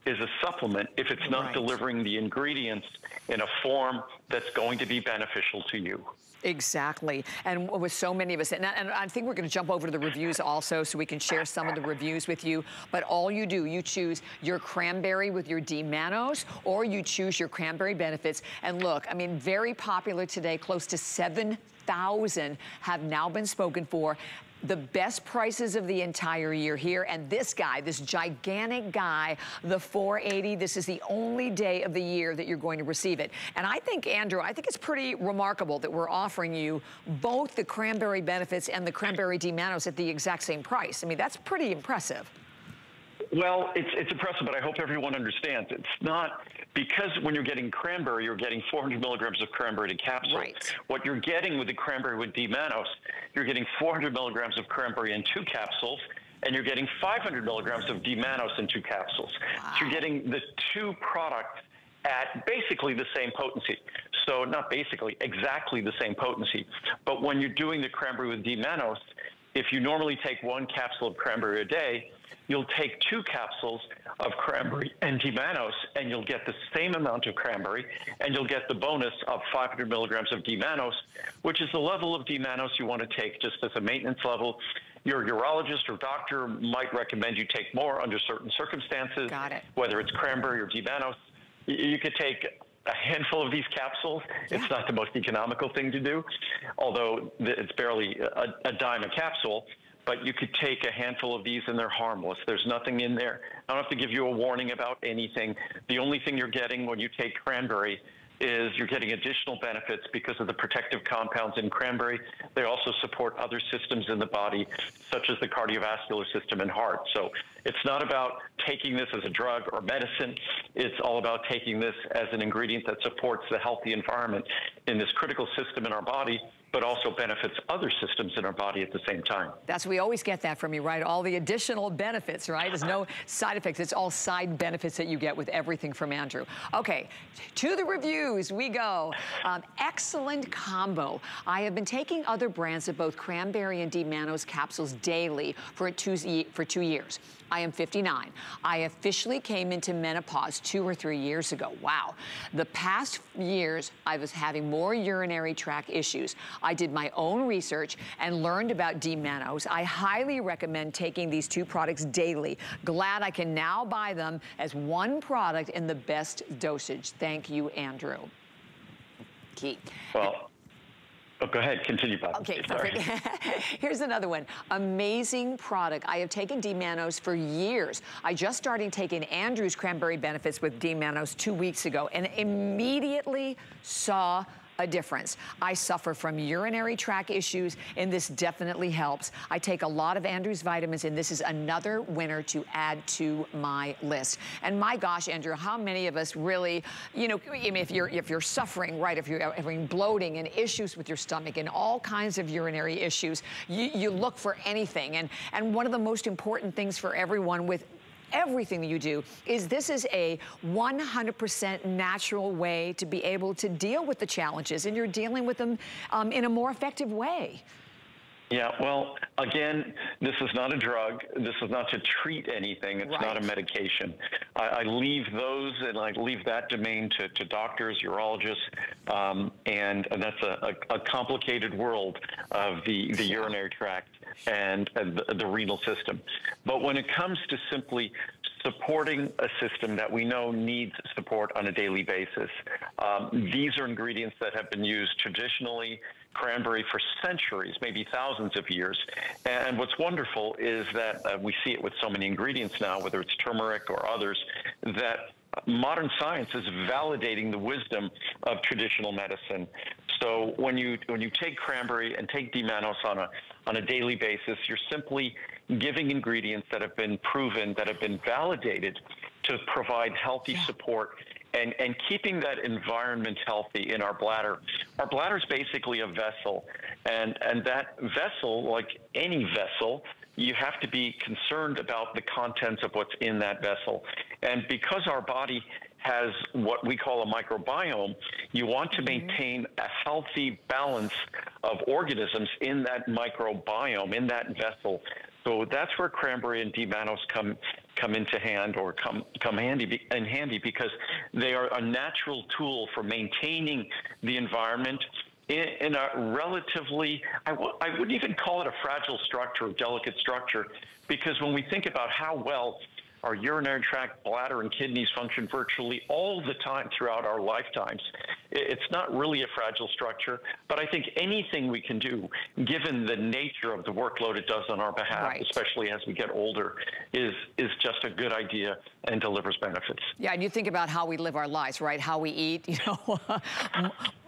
is a supplement if it's not delivering the ingredients in a form that's going to be beneficial to you? Exactly, and with so many of us, and I think we're going to jump over to the reviews also, so we can share some of the reviews with you. But all you do, you choose your cranberry with your D-Mannose, or you choose your cranberry benefits. And look, I mean, very popular today. Close to 7,000 have now been spoken for. The best prices of the entire year here. And this guy, this gigantic guy, the $4.80, this is the only day of the year that you're going to receive it. And I think, Andrew, I think it's pretty remarkable that we're offering you both the cranberry benefits and the cranberry D-Mannose at the exact same price. I mean, that's pretty impressive. Well, it's impressive, but I hope everyone understands. It's not, because when you're getting cranberry, you're getting 400 milligrams of cranberry in a capsule. Right. What you're getting with the cranberry with D-Mannose, you're getting 400 milligrams of cranberry in 2 capsules, and you're getting 500 milligrams of D-Mannose in 2 capsules. Wow. So you're getting the 2 products at basically the same potency. So not basically, exactly the same potency. But when you're doing the cranberry with D-Mannose, if you normally take 1 capsule of cranberry a day, you'll take 2 capsules of cranberry and D-Mannose, and you'll get the same amount of cranberry, and you'll get the bonus of 500 milligrams of D-Mannose, which is the level of D-Mannose you want to take just as a maintenance level. Your urologist or doctor might recommend you take more under certain circumstances. Got it. Whether it's cranberry or D-Mannose, you could take a handful of these capsules. Yeah. It's not the most economical thing to do, although it's barely a dime a capsule, but you could take a handful of these and they're harmless. There's nothing in there. I don't have to give you a warning about anything. The only thing you're getting when you take cranberry is you're getting additional benefits because of the protective compounds in cranberry. They also support other systems in the body, such as the cardiovascular system and heart. So It's not about taking this as a drug or medicine. It's all about taking this as an ingredient that supports the healthy environment in this critical system in our body, but also benefits other systems in our body at the same time. That's, we always get that from you, right? All the additional benefits, right? There's no side effects. It's all side benefits that you get with everything from Andrew. Okay, to the reviews we go. Excellent combo. I have been taking other brands of both Cranberry and D-Mannose capsules daily for 2 years. I am 59. I officially came into menopause 2 or 3 years ago. Wow. The past years, I was having more urinary tract issues. I did my own research and learned about D-Mannose. I highly recommend taking these two products daily. Glad I can now buy them as one product in the best dosage. Thank you, Andrew. Key. Well, oh, go ahead, continue, Bob. Okay, perfect. Here's another one. Amazing product. I have taken D-Mannose for years. I just started taking Andrew's Cranberry Benefits with D-Mannose 2 weeks ago and immediately saw a difference. I suffer from urinary tract issues, and this definitely helps. I take a lot of Andrew's vitamins, and this is another winner to add to my list. And my gosh, Andrew, how many of us really, you know, I mean, if you're suffering, right, if you're having bloating and issues with your stomach and all kinds of urinary issues, you look for anything. And one of the most important things for everyone with everything that you do is this is a 100% natural way to be able to deal with the challenges, and you're dealing with them in a more effective way. Yeah, well, again, this is not a drug. This is not to treat anything. It's not a medication. I leave those, and I leave that domain to doctors, urologists, and that's a complicated world of the urinary tract and the renal system. But when it comes to simply supporting a system that we know needs support on a daily basis, these are ingredients that have been used traditionally, cranberry for centuries, maybe thousands of years. And what's wonderful is that we see it with so many ingredients now, whether it's turmeric or others, that modern science is validating the wisdom of traditional medicine. So when you take cranberry and take D-Mannose on a daily basis, you're simply giving ingredients that have been proven, that have been validated to provide healthy support and keeping that environment healthy in our bladder. Our bladder is basically a vessel, and that vessel, like any vessel, you have to be concerned about the contents of what's in that vessel. And because our body has what we call a microbiome, you want to maintain a healthy balance of organisms in that microbiome, in that vessel. So that's where cranberry and D-Mannose come into hand, or come in handy, because they are a natural tool for maintaining the environment in a relatively, I wouldn't even call it a fragile structure, a delicate structure, because when we think about how well our urinary tract, bladder, and kidneys function virtually all the time throughout our lifetimes, it's not really a fragile structure, but I think anything we can do, given the nature of the workload it does on our behalf, especially as we get older, is just a good idea and delivers benefits. Yeah, and you think about how we live our lives, right? How we eat, you know,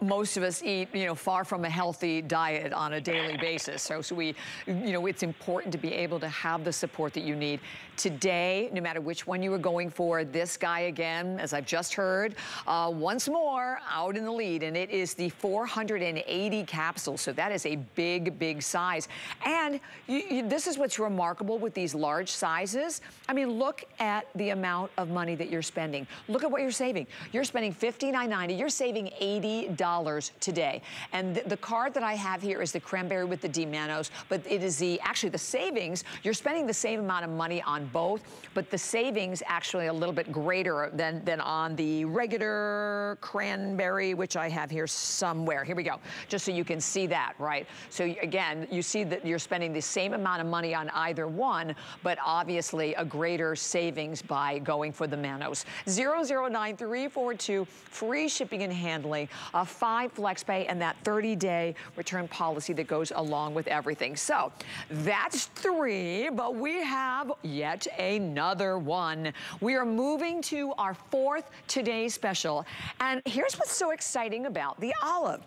most of us eat, you know, far from a healthy diet on a daily basis. So we, you know, it's important to be able to have the support that you need. Today, no matter which one you were going for, this guy again, as I've just heard, once more, out in the lead, and it is the 480 capsules. So that is a big, big size. And this is what's remarkable with these large sizes. I mean, look at the amount of money that you're spending. Look at what you're saving. You're spending $59.90. You're saving $80 today. And the card that I have here is the cranberry with the D-Mannose, but it is actually the savings. You're spending the same amount of money on both, but the savings actually a little bit greater than on the regular cranberry, which I have here somewhere. Here we go, just so you can see that, right? So again, you see that you're spending the same amount of money on either one, but obviously a greater savings by going for the Mannose. 009-342, free shipping and handling, a 5 flex pay, and that 30-day return policy that goes along with everything. So that's 3, but we have yet another one. We are moving to our 4th Today Special, and here's what's so exciting about the Olive.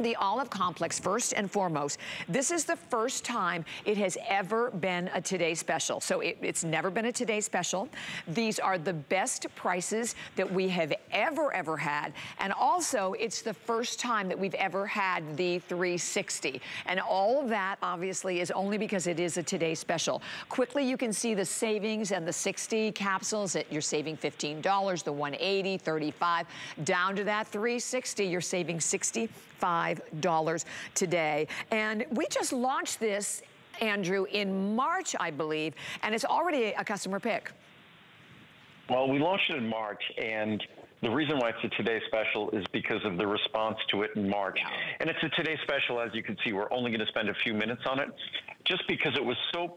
the Olive Complex first and foremost. This is the first time it has ever been a Today Special. So it's never been a Today Special. These are the best prices that we have ever had. And also, it's the first time that we've ever had the 360. And all of that, obviously, is only because it is a Today Special. Quickly, you can see the savings and the 60 capsules. That you're saving $15, the 180, 35, down to that 360, you're saving $65 today. And we just launched this, Andrew, in March, I believe, and it's already a customer pick. Well, we launched it in March, and the reason why it's a Today Special is because of the response to it in March. And it's a Today Special, as you can see. We're only going to spend a few minutes on it. Just because it was so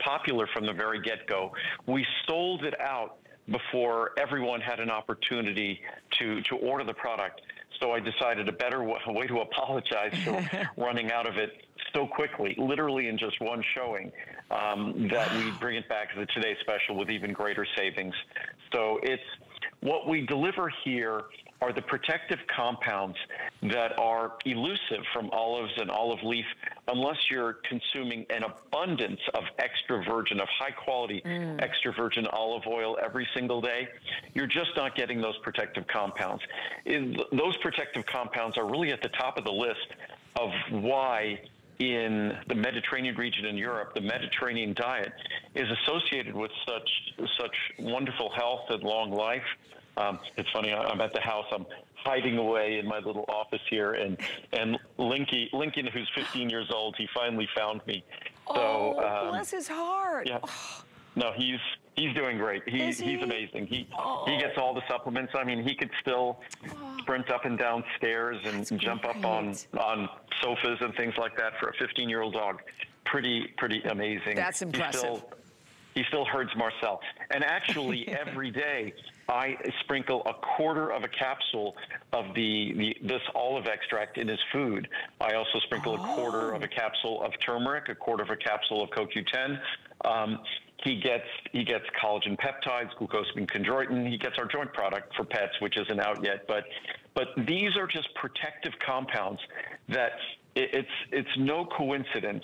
popular from the very get-go, we sold it out before everyone had an opportunity to order the product. So I decided a better way to apologize for running out of it so quickly, literally in just one showing, that we bring it back as a Today Special with even greater savings. So it's what we deliver here are the protective compounds that are elusive from olives and olive leaf unless you're consuming an abundance of extra virgin, of high-quality extra virgin olive oil every single day. You're just not getting those protective compounds. Those protective compounds are really at the top of the list of why in the Mediterranean region in Europe, the Mediterranean diet is associated with such wonderful health and long life. It's funny, I'm at the house, I'm hiding away in my little office here, and Lincoln, who's 15 years old, he finally found me. So, bless his heart. Yeah. No, he's doing great. He's amazing. He gets all the supplements. I mean, he could still sprint up and down stairs and jump up on sofas and things like that for a 15-year-old dog. Pretty amazing. That's impressive. He still herds Marcel. And actually, every day, I sprinkle a quarter of a capsule of this olive extract in his food. I also sprinkle a quarter of a capsule of turmeric, a quarter of a capsule of CoQ10. He gets collagen peptides, glucosamine chondroitin. He gets our joint product for pets, which isn't out yet. But these are just protective compounds that it's no coincidence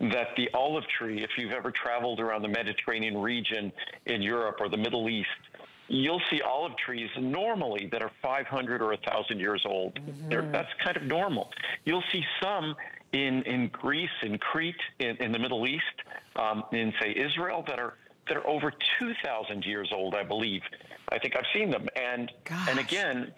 that the olive tree, if you've ever traveled around the Mediterranean region in Europe or the Middle East, you'll see olive trees normally that are 500 or 1,000 years old. That's kind of normal. You'll see some in Greece, in Crete, in the Middle East, in, say, Israel, that are over 2,000 years old, I believe. I think I've seen them. And again,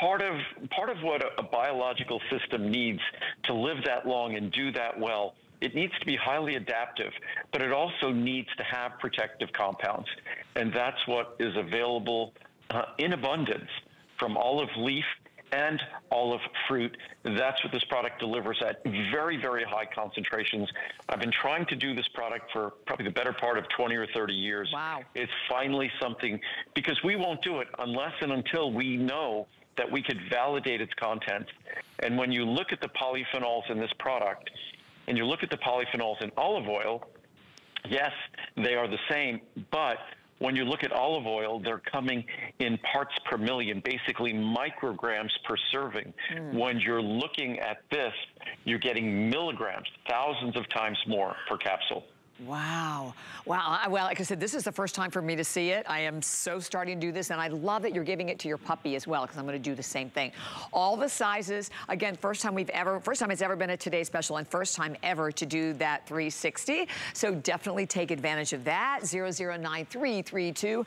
part of what a biological system needs to live that long and do that well, it needs to be highly adaptive, but it also needs to have protective compounds. And that's what is available in abundance from olive leaf and olive fruit. That's what this product delivers at very, very high concentrations. I've been trying to do this product for probably the better part of 20 or 30 years. Wow. It's finally something, because we won't do it unless and until we know that we could validate its contents. And when you look at the polyphenols in this product, and you look at the polyphenols in olive oil, yes, they are the same, but when you look at olive oil, they're coming in parts per million, basically micrograms per serving. When you're looking at this, you're getting milligrams, thousands of times more per capsule. Wow. Well, like I said, this is the first time for me to see it. I am so starting to do this, and I love that you're giving it to your puppy as well, because I'm going to do the same thing. All the sizes, again, first time it's ever been a Today Special, and first time ever to do that 360. So definitely take advantage of that, 009332.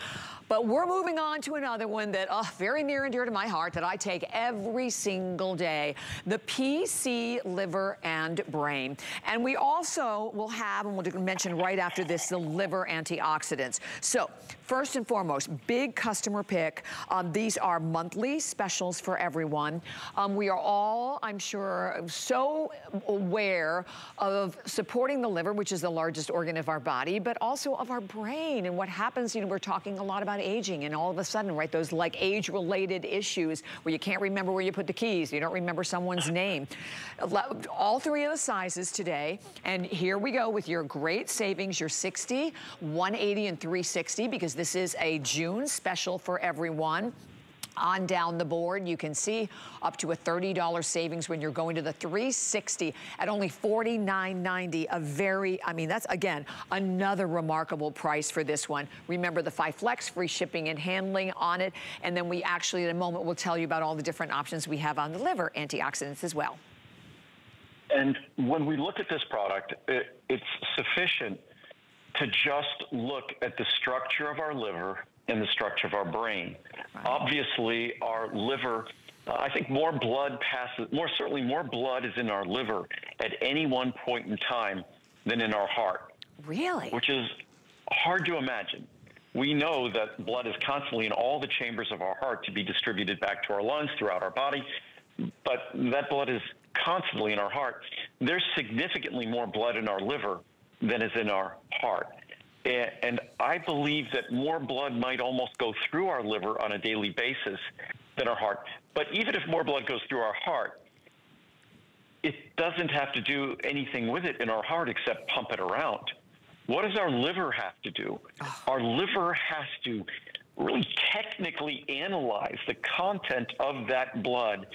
But we're moving on to another one that, very near and dear to my heart, that I take every single day, the PC liver and brain. And we also will have, and we'll mention right after this, the liver antioxidants. So first and foremost, big customer pick. These are monthly specials for everyone. We are all, I'm sure, so aware of supporting the liver, which is the largest organ of our body, but also of our brain and what happens. You know, we're talking a lot about aging, and all of a sudden, right, those like age-related issues where you can't remember where you put the keys, you don't remember someone's name. All three of the sizes today, and here we go with your great savings, your 60, 180, and 360, because this is a June special for everyone. on down the board. You can see up to a $30 savings when you're going to the 360 at only $49.90. A very, I mean, that's, again, another remarkable price for this one. Remember the 5 Flex, free shipping and handling on it. And then we actually, in a moment, will tell you about all the different options we have on the liver, antioxidants as well. And when we look at this product, it's sufficient to just look at the structure of our liver and the structure of our brain. Right. Obviously, our liver, I think more blood passes, more blood is in our liver at any one point in time than in our heart. Really? Which is hard to imagine. We know that blood is constantly in all the chambers of our heart to be distributed back to our lungs, throughout our body, but that blood is constantly in our heart. There's significantly more blood in our liver than is in our heart. And I believe that more blood might almost go through our liver on a daily basis than our heart. But even if more blood goes through our heart, it doesn't have to do anything with it in our heart except pump it around. What does our liver have to do? Our liver has to really technically analyze the content of that blood,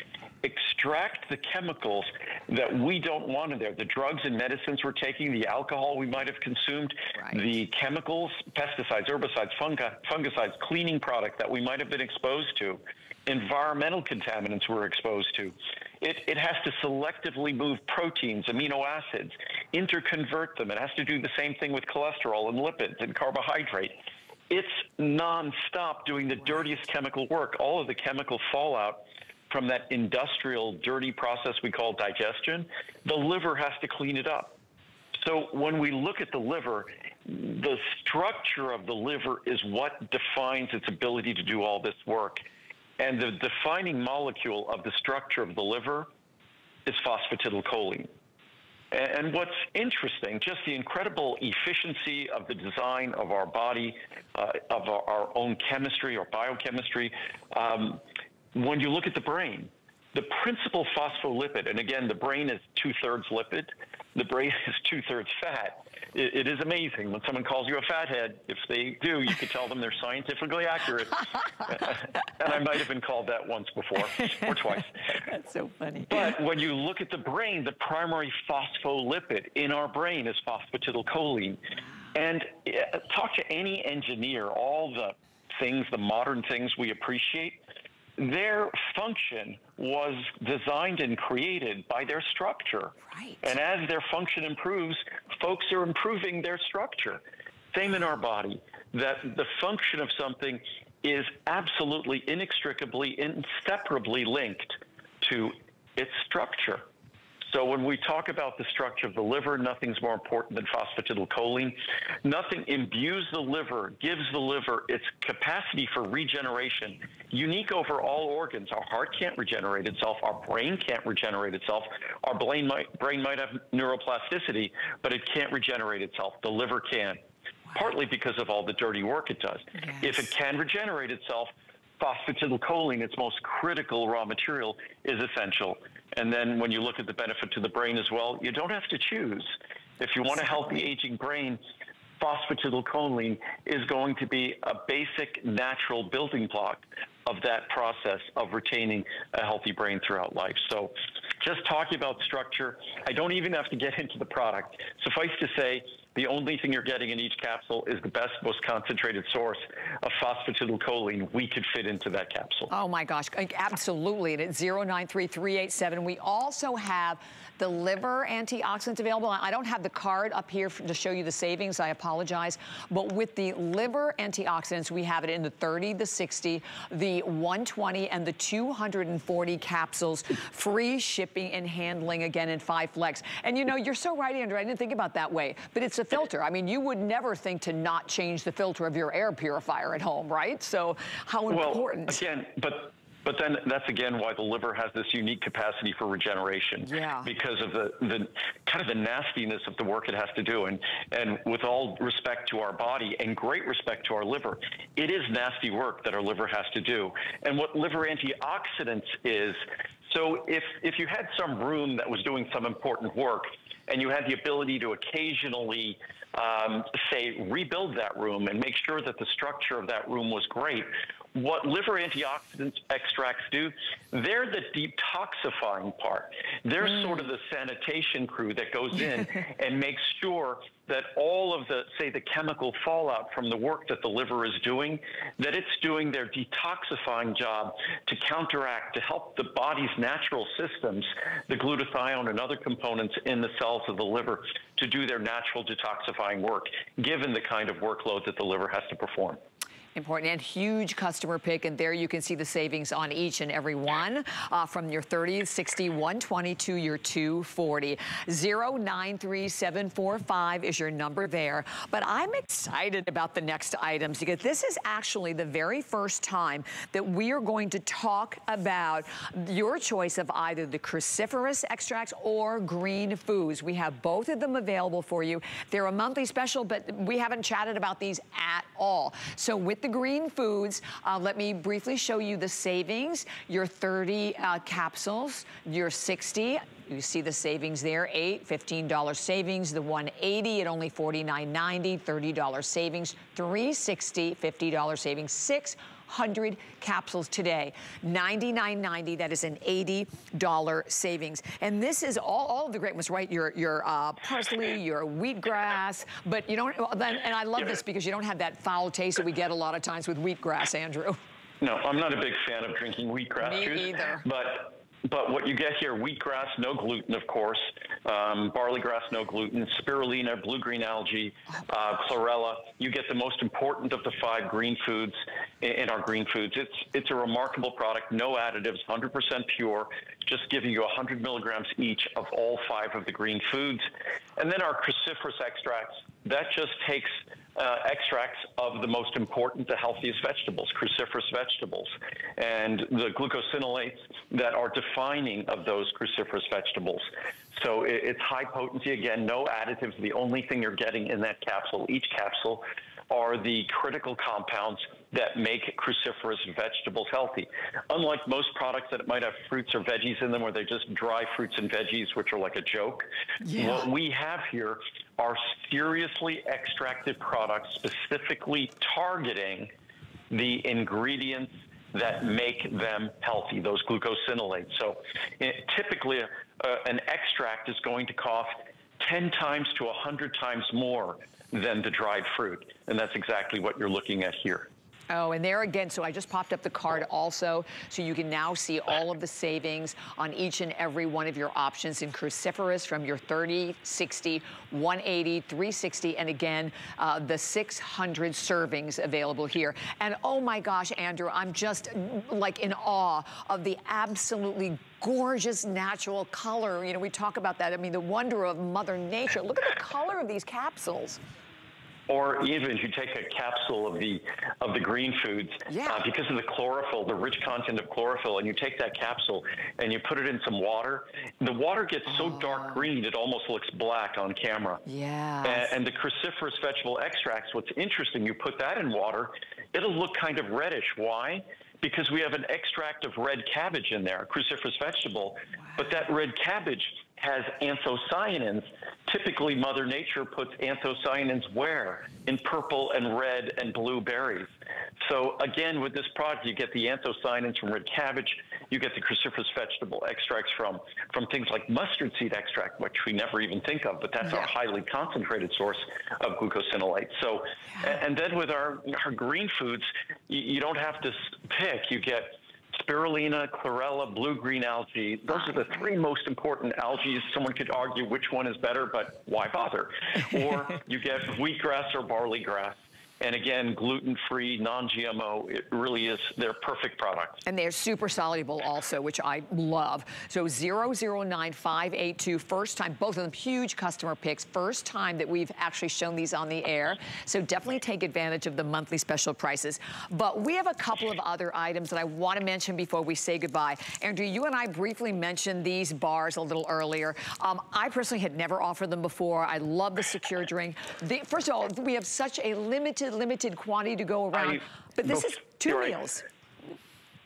extract the chemicals that we don't want in there, the drugs and medicines we're taking, the alcohol we might have consumed, right, the chemicals, pesticides, herbicides, fungicides, cleaning product that we might have been exposed to, environmental contaminants we're exposed to. It has to selectively move proteins, amino acids, interconvert them. It has to do the same thing with cholesterol and lipids and carbohydrate. It's nonstop doing the dirtiest chemical work, all of the chemical fallout from that industrial dirty process we call digestion. The liver has to clean it up. So when we look at the liver, the structure of the liver is what defines its ability to do all this work. And the defining molecule of the structure of the liver is phosphatidylcholine. And what's interesting, just the incredible efficiency of the design of our body, of our own chemistry or biochemistry. When you look at the brain, the principal phospholipid, and again, the brain is 2/3 lipid, the brain is 2/3 fat. It is amazing. When someone calls you a fathead, if they do, you could tell them they're scientifically accurate. And I might have been called that once before, or twice. That's so funny. But when you look at the brain, the primary phospholipid in our brain is phosphatidylcholine. And talk to any engineer, all the things, the modern things we appreciate, their function was designed and created by their structure. Right. And as their function improves, folks are improving their structure. Same in our body, that the function of something is absolutely inextricably, inseparably linked to its structure. So when we talk about the structure of the liver, nothing's more important than phosphatidylcholine. Nothing imbues the liver, gives the liver its capacity for regeneration, unique over all organs. Our heart can't regenerate itself. Our brain can't regenerate itself. Our brain might have neuroplasticity, but it can't regenerate itself. The liver can, wow, partly because of all the dirty work it does. Yes. If it can regenerate itself, phosphatidylcholine, its most critical raw material, is essential. And then when you look at the benefit to the brain as well, you don't have to choose. If you want a healthy, aging brain, phosphatidylcholine is going to be a basic natural building block of that process of retaining a healthy brain throughout life. So just talking about structure, I don't even have to get into the product. Suffice to say, the only thing you're getting in each capsule is the best, most concentrated source of phosphatidylcholine we could fit into that capsule. Oh my gosh, absolutely. And it's 093387. We also have the liver antioxidants available. I don't have the card up here to show you the savings, I apologize. But with the liver antioxidants, we have it in the 30, the 60, the 120, and the 240 capsules, free shipping and handling again in 5 Flex. And you know, you're so right, Andrew, I didn't think about that way, but it's a filter. I mean, you would never think to not change the filter of your air purifier at home, right? So how important. Well, again, but then that's again why the liver has this unique capacity for regeneration. Yeah. Because of the kind of the nastiness of the work it has to do. And with all respect to our body and great respect to our liver, it is nasty work that our liver has to do. And what liver antioxidants is, so if you had some room that was doing some important work and you had the ability to occasionally say, rebuild that room and make sure that the structure of that room was great. What liver antioxidant extracts do, they're the detoxifying part. They're sort of the sanitation crew that goes in and makes sure that all of the, say, the chemical fallout from the work that the liver is doing, that it's doing their detoxifying job to counteract, to help the body's natural systems, the glutathione and other components in the cells of the liver, to do their natural detoxifying work, given the kind of workload that the liver has to perform. Important and huge customer pick, and there you can see the savings on each and every one, from your 30, 60, 120 to your 240. 093745 is your number there. But I'm excited about the next items because this is actually the very first time that we are going to talk about your choice of either the cruciferous extracts or green foods. We have both of them available for you. They're a monthly special, but we haven't chatted about these at all. So with the green foods, let me briefly show you the savings. Your 30 capsules, your 60, you see the savings there, $15 savings, the 180 at only $49.90, $30 savings, $360, $50 savings, 600 capsules today, $99.90, that is an $80 savings. And this is all of the great ones, right? Your parsley, your wheatgrass, but you don't, and I love this because you don't have that foul taste that we get a lot of times with wheatgrass, Andrew. No, I'm not a big fan of drinking wheatgrass juice. Me either. But what you get here, wheatgrass, no gluten, of course, barley grass, no gluten, spirulina, blue-green algae, chlorella. You get the most important of the 5 green foods in our green foods. It's a remarkable product, no additives, 100% pure, just giving you 100 milligrams each of all 5 of the green foods. And then our cruciferous extracts, that just takes extracts of the most important, the healthiest vegetables, cruciferous vegetables, and the glucosinolates that are defining of those cruciferous vegetables. So it's high potency, again, no additives. The only thing you're getting in that capsule, each capsule, are the critical compounds that make cruciferous vegetables healthy. Unlike most products that might have fruits or veggies in them, where they just dry fruits and veggies, which are like a joke, what we have here are seriously extracted products specifically targeting the ingredients that make them healthy, those glucosinolates. So typically an extract is going to cost 10 times to 100 times more than the dried fruit, and that's exactly what you're looking at here. Oh, and there again, so I just popped up the card also, so you can now see all of the savings on each and every one of your options in cruciferous, from your 30, 60, 180, 360, and again, the 600 servings available here. And oh my gosh, Andrew, I'm just like in awe of the absolutely gorgeous natural color. You know, we talk about that. I mean, the wonder of Mother Nature. Look at the color of these capsules. Or even if you take a capsule of the green foods, because of the chlorophyll, the rich content of chlorophyll, and you take that capsule and you put it in some water, the water gets so dark green it almost looks black on camera. Yeah. And the cruciferous vegetable extracts, what's interesting, you put that in water, it'll look kind of reddish. Why? Because we have an extract of red cabbage in there, cruciferous vegetable, but that red cabbage has anthocyanins. Typically, Mother Nature puts anthocyanins where? In purple and red and blue berries. So again, with this product, you get the anthocyanins from red cabbage. You get the cruciferous vegetable extracts from things like mustard seed extract, which we never even think of, but that's our highly concentrated source of glucosinolates. So, and then with our green foods, you don't have to pick. You get spirulina, chlorella, blue-green algae. Those are the 3 most important algae. Someone could argue which one is better, but why bother? Or you get wheatgrass or barley grass. And again, gluten-free, non-GMO, it really is their perfect product. And they're super soluble also, which I love. So 009582, first time, both of them huge customer picks, first time that we've actually shown these on the air. So definitely take advantage of the monthly special prices. But we have a couple of other items that I want to mention before we say goodbye. Andrew, you and I briefly mentioned these bars a little earlier. I personally had never offered them before. I love the Secure Drink. First of all, we have such a limited quantity to go around, but this is 2 meals.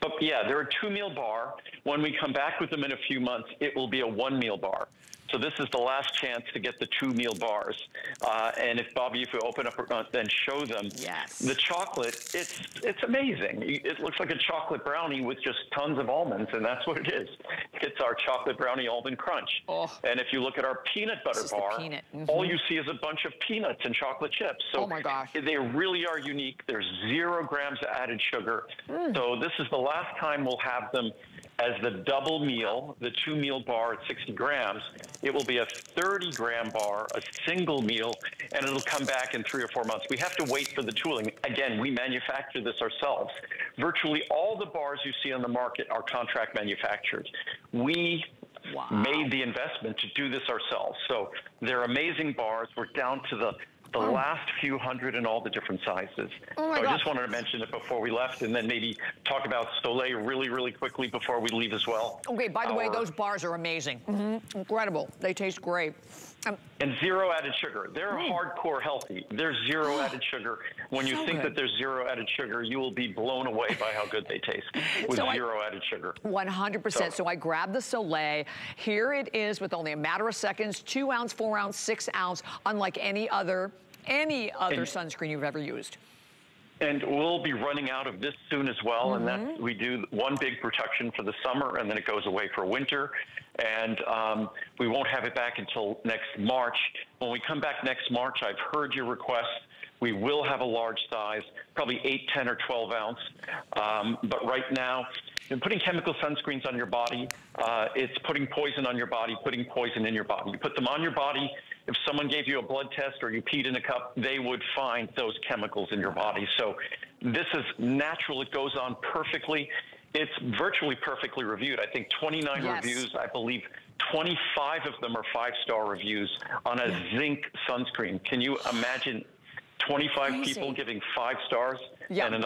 But yeah, they're a 2-meal bar. When we come back with them in a few months, it will be a 1-meal bar. So this is the last chance to get the 2-meal bars. And if, Bobbi, if we open up and show them, yes, the chocolate, it's amazing. It looks like a chocolate brownie with just tons of almonds, and that's what it is. It's our chocolate brownie almond crunch. Oh. And if you look at our peanut butter bar, peanut. Mm-hmm. All you see is a bunch of peanuts and chocolate chips. So oh my gosh, they really are unique. There's 0 grams of added sugar. Mm. So this is the last time we'll have them as the double meal, the 2-meal bar at 60 grams. It will be a 30-gram bar, a single meal, and it'll come back in 3 or 4 months. We have to wait for the tooling. Again, we manufacture this ourselves. Virtually all the bars you see on the market are contract manufactured. We wow. made the investment to do this ourselves. So they're amazing bars. We're down to the oh. last few hundred in all the different sizes. Oh my so I just wanted to mention it before we left, and then maybe talk about Soleil really quickly before we leave as well. Okay, by the way, those bars are amazing. Mm-hmm. Incredible. They taste great. And 0 added sugar. They're hardcore healthy. There's 0 added sugar. When you so think good. That there's 0 added sugar, you will be blown away by how good they taste with so 0 added sugar. 100%. So I grabbed the Soleil. Here it is with only a matter of seconds, 2 ounce, 4 ounce, 6 ounce, unlike any other sunscreen you've ever used. And we'll be running out of this soon as well. Mm-hmm. And that we do one big protection for the summer, and then it goes away for winter. And we won't have it back until next March. When we come back next March, I've heard your request. We will have a large size, probably 8, 10, or 12 ounce. But right now, and putting chemical sunscreens on your body, it's putting poison on your body, putting poison in your body. You put them on your body. If someone gave you a blood test or you peed in a cup, they would find those chemicals in your body. So this is natural. It goes on perfectly. It's virtually perfectly reviewed. I think 29 yes. reviews, I believe 25 of them are 5-star reviews on a yeah. zinc sunscreen. Can you imagine 25 people giving 5 stars yeah. and another